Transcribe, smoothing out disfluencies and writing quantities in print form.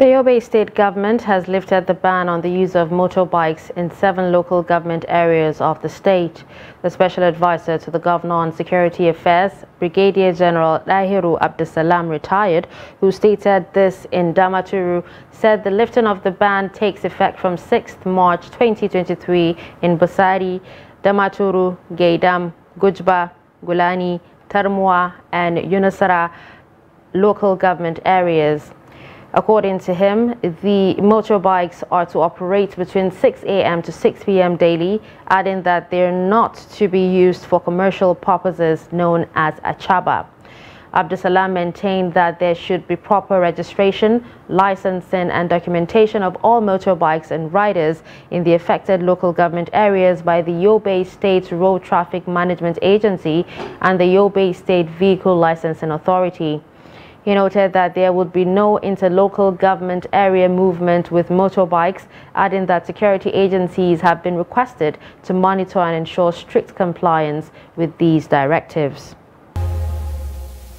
The Yobe State government has lifted the ban on the use of motorbikes in 7 local government areas of the state. The special advisor to the governor on security affairs, Brigadier General Dahiru Abdulsalam, retired, who stated this in Damaturu, said the lifting of the ban takes effect from 6th March 2023 in Busari, Damaturu, Gaydam, Gujba, Gulani, Termua and Yunisara local government areas. According to him, the motorbikes are to operate between 6 a.m. to 6 p.m. daily, adding that they're not to be used for commercial purposes known as achaba. Abdulsalam maintained that there should be proper registration, licensing and documentation of all motorbikes and riders in the affected local government areas by the Yobe State Road Traffic Management Agency and the Yobe State Vehicle Licensing Authority. He noted that there would be no interlocal government area movement with motorbikes, adding that security agencies have been requested to monitor and ensure strict compliance with these directives.